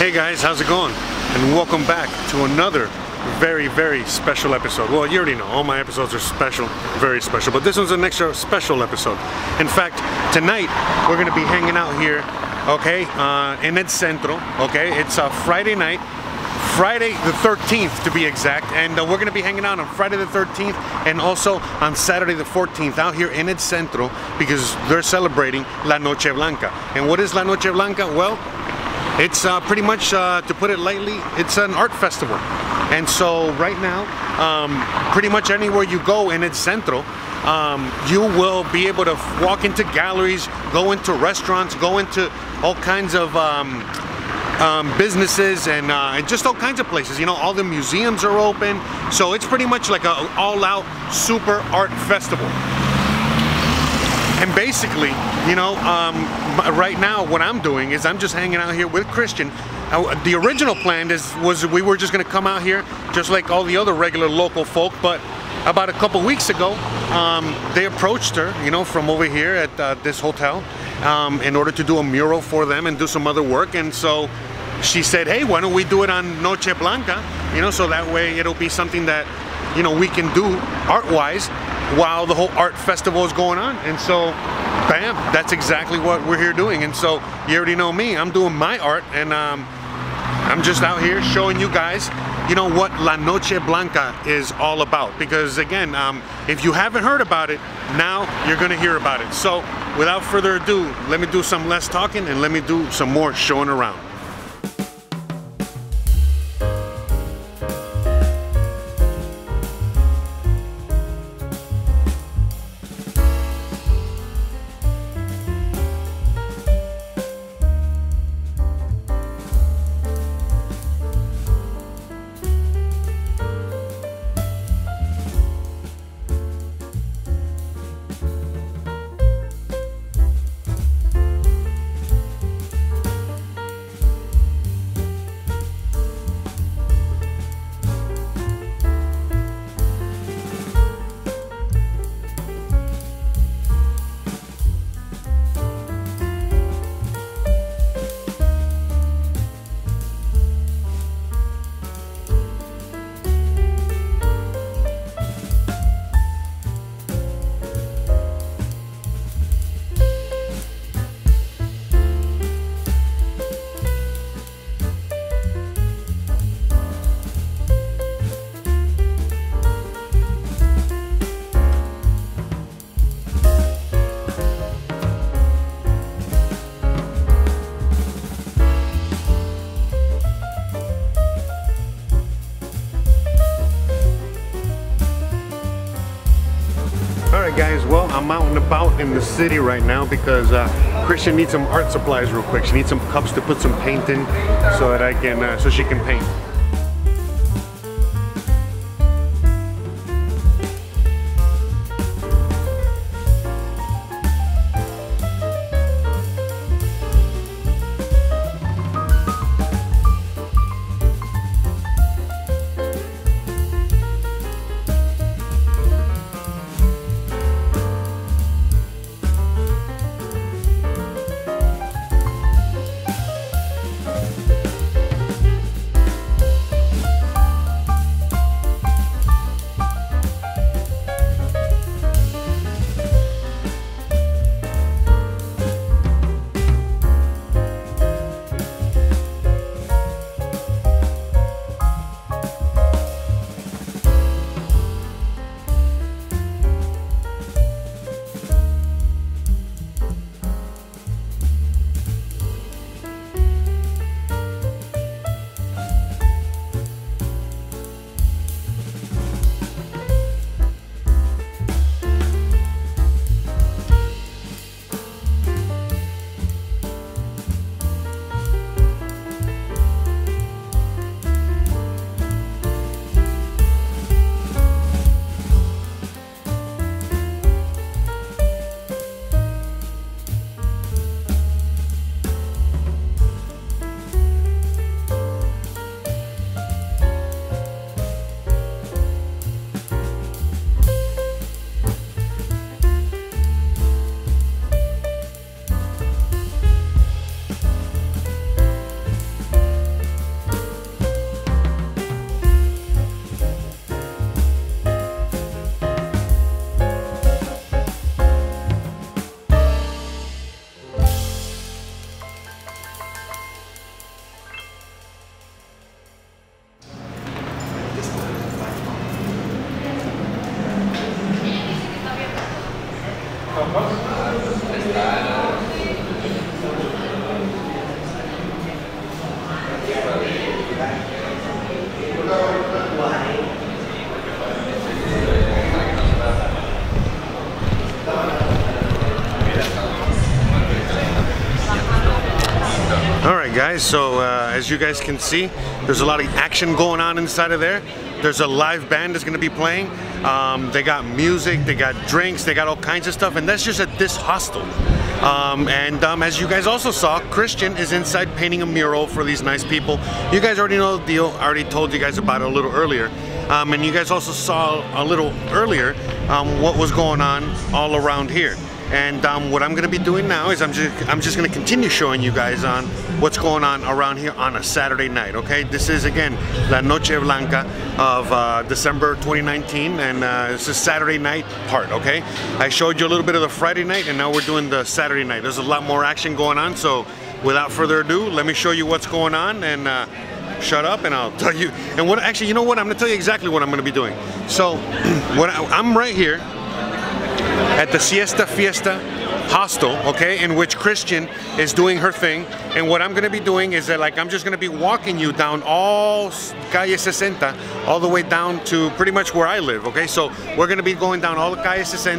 Hey guys, how's it going? And welcome back to another very special episode. Well, you already know all my episodes are special, very special, but this one's an extra special episode. In fact, tonight we're gonna be hanging out here, okay, in El Centro. Okay, it's a Friday night, Friday the 13th to be exact, and we're gonna be hanging out on Friday the 13th and also on Saturday the 14th out here in El Centro because they're celebrating La Noche Blanca. And what is La Noche Blanca? Well, it's pretty much, to put it lightly, it's an art festival. And so right now, pretty much anywhere you go in El Centro, you will be able to walk into galleries, go into restaurants, go into all kinds of businesses and just all kinds of places. You know, all the museums are open. So it's pretty much like an all-out super art festival. And basically, you know, right now what I'm doing is I'm just hanging out here with Christian. The original plan was we were just gonna come out here just like all the other regular local folk, but about a couple weeks ago, they approached her, you know, from over here at this hotel in order to do a mural for them and do some other work. And so she said, hey, why don't we do it on Noche Blanca? You know, so that way it'll be something that, you know, we can do art-wise while the whole art festival is going on. And so bam, that's exactly what we're here doing. And so you already know me, I'm doing my art, and I'm just out here showing you guys, you know, what La Noche Blanca is all about, because again, if you haven't heard about it, now you're gonna hear about it. So without further ado, let me do some less talking and let me do some more showing around. Guys, well, I'm out and about in the city right now because Christian needs some art supplies real quick. She needs some cups to put some paint in so that I can, so she can paint. Alright guys, so as you guys can see, there's a lot of action going on inside of there. There's a live band that's going to be playing. They got music, they got drinks, they got all kinds of stuff, and that's just at this hostel. As you guys also saw, Christian is inside painting a mural for these nice people. You guys already know the deal, I already told you guys about it a little earlier. And you guys also saw a little earlier what was going on all around here. And what I'm going to be doing now is I'm just going to continue showing you guys on what's going on around here on a Saturday night, okay? This is, again, La Noche Blanca of December 2019, and it's a Saturday night part, okay? I showed you a little bit of the Friday night, and now we're doing the Saturday night. There's a lot more action going on, so without further ado, let me show you what's going on, and shut up and I'll tell you. And what, actually, you know what? I'm going to tell you exactly what I'm going to be doing. So, I'm right here at the Siesta Fiesta hostel, okay, in which Christian is doing her thing, and what I'm gonna be doing is that, like, I'm just gonna be walking you down all calle 60 all the way down to pretty much where I live, okay? So we're gonna be going down all the calle 60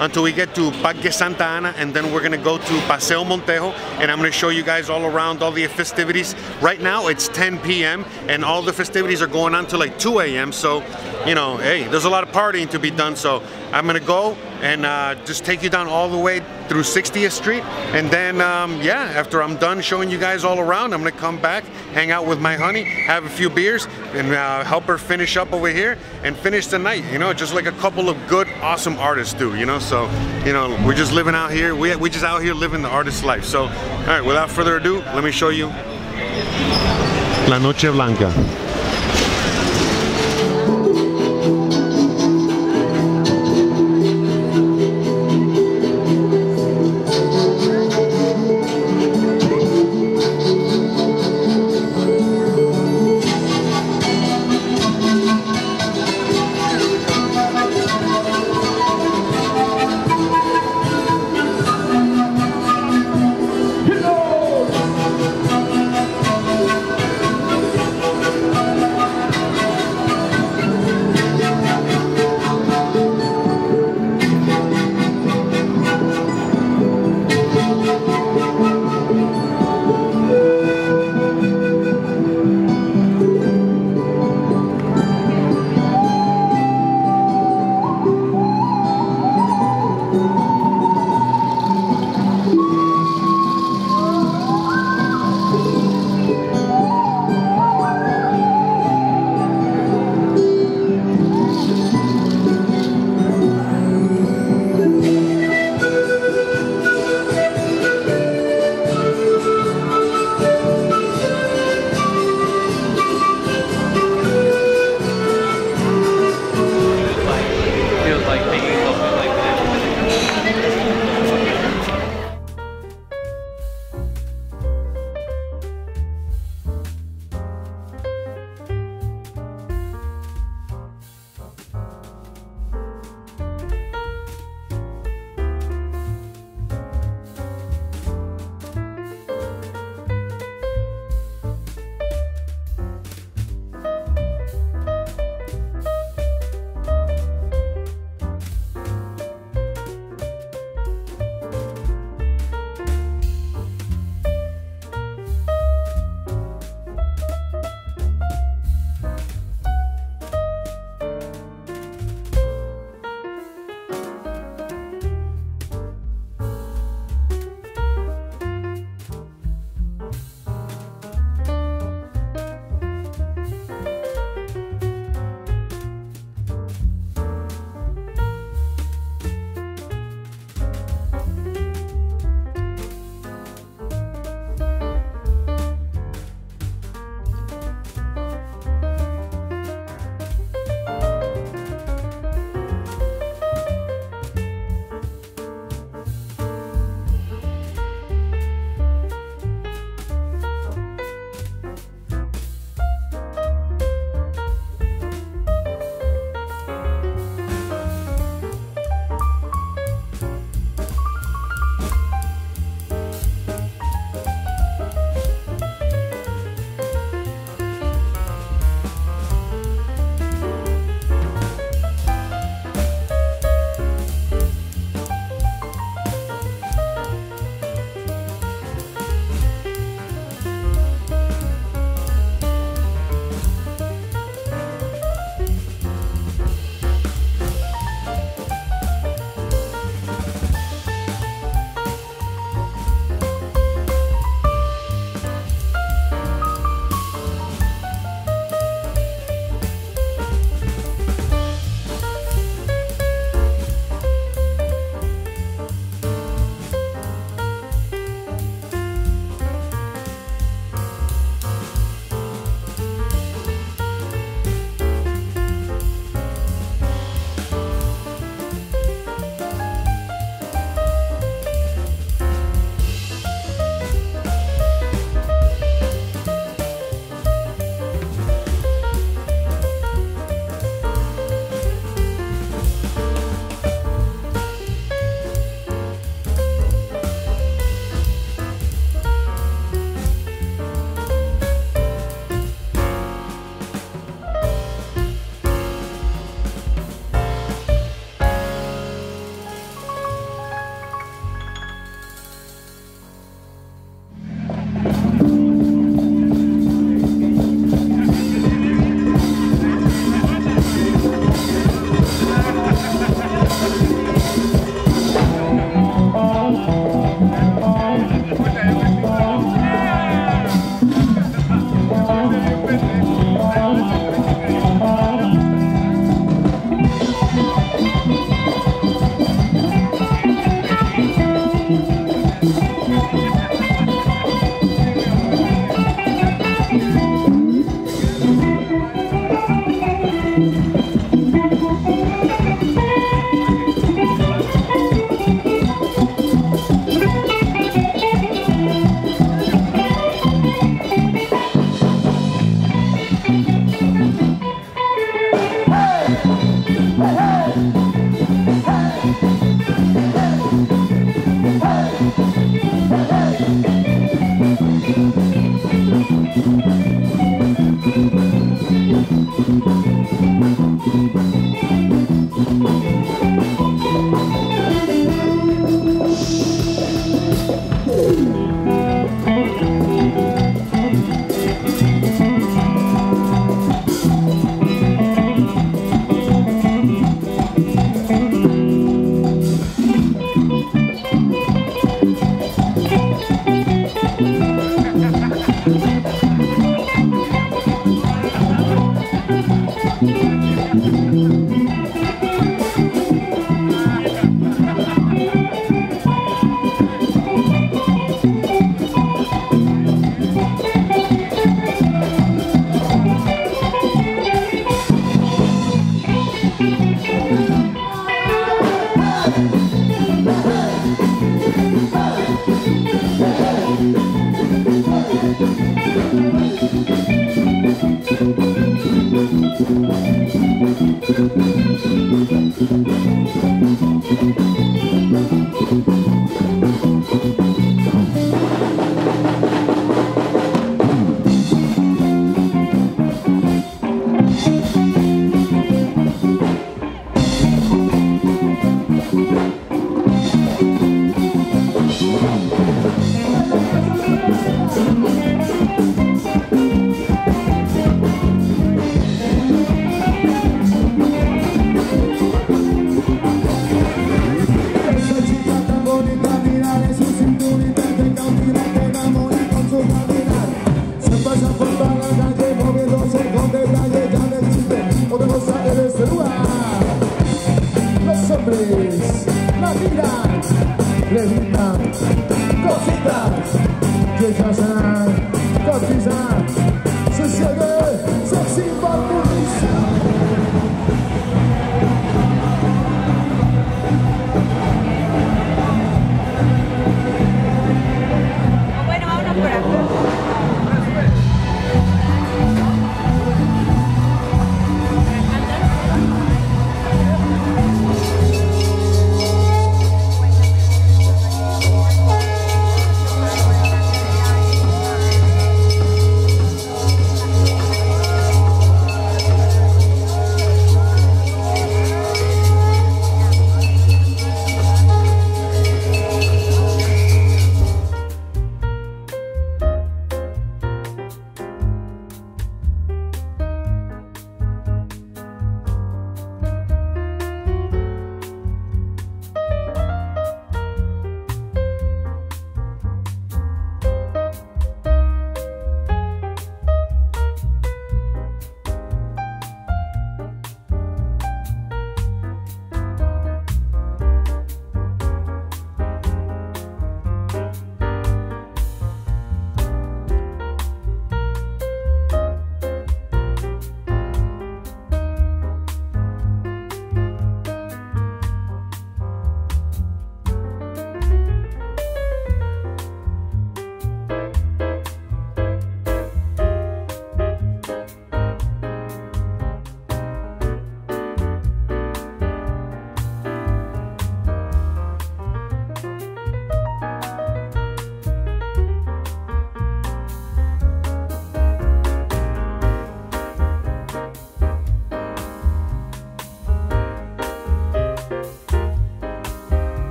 until we get to Parque Santa Ana, and then we're gonna go to Paseo Montejo, and I'm gonna show you guys all around all the festivities. Right now it's 10 p.m. and all the festivities are going on till like 2 a.m. so, you know, hey, there's a lot of partying to be done, so I'm gonna go and just take you down all the way through 60th Street, and then yeah, after I'm done showing you guys all around, I'm gonna come back, hang out with my honey, have a few beers, and help her finish up over here and finish the night, you know, just like a couple of good awesome artists do, you know? So, you know, we're just living out here, we're just out here living the artist's life. So all right, without further ado, let me show you La Noche Blanca.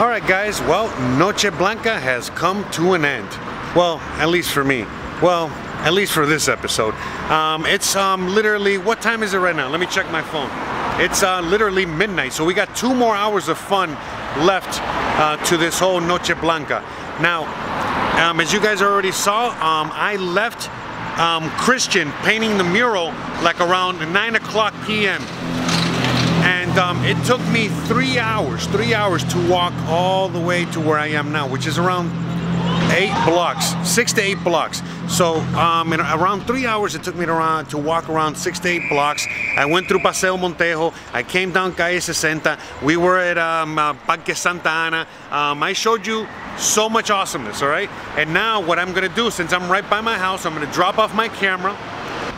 Alright guys, well, Noche Blanca has come to an end. Well, at least for me. Well, at least for this episode. It's literally, what time is it right now? Let me check my phone. It's literally midnight, so we got 2 more hours of fun left to this whole Noche Blanca. Now, as you guys already saw, I left Christian painting the mural like around 9 o'clock p.m. And it took me 3 hours to walk all the way to where I am now, which is around 8 blocks, 6 to 8 blocks. So in around 3 hours it took me to walk around 6 to 8 blocks. I went through Paseo Montejo, I came down calle 60, we were at Parque Santa Ana. I showed you so much awesomeness, all right? And now what I'm gonna do, since I'm right by my house, I'm gonna drop off my camera,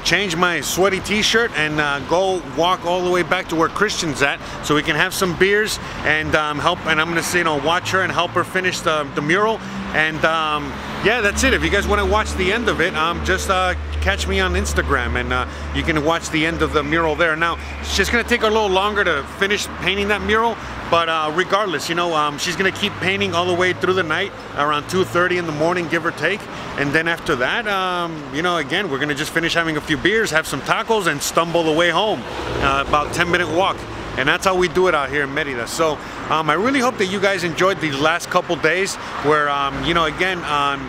change my sweaty t-shirt, and go walk all the way back to where Christian's at so we can have some beers and I'm gonna say, you know, watch her and help her finish the mural. And yeah, that's it. If you guys want to watch the end of it, just catch me on Instagram, and you can watch the end of the mural there. Now, it's just going to take a little longer to finish painting that mural, but regardless, you know, she's going to keep painting all the way through the night, around 2:30 in the morning, give or take. And then after that, you know, again, we're going to just finish having a few beers, have some tacos, and stumble the way home, about 10-minute walk. And that's how we do it out here in Mérida. So I really hope that you guys enjoyed these last couple days where, you know, again, on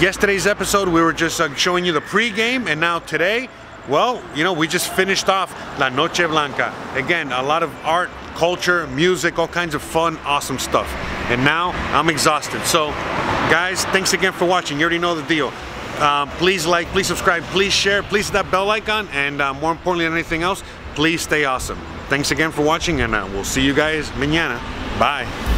yesterday's episode, we were just showing you the pregame, and now today, well, you know, we just finished off La Noche Blanca. Again, a lot of art, culture, music, all kinds of fun, awesome stuff. And now I'm exhausted. So guys, thanks again for watching. You already know the deal. Please like, please subscribe, please share, please hit that bell icon, and more importantly than anything else, please stay awesome. Thanks again for watching, and we'll see you guys mañana. Bye.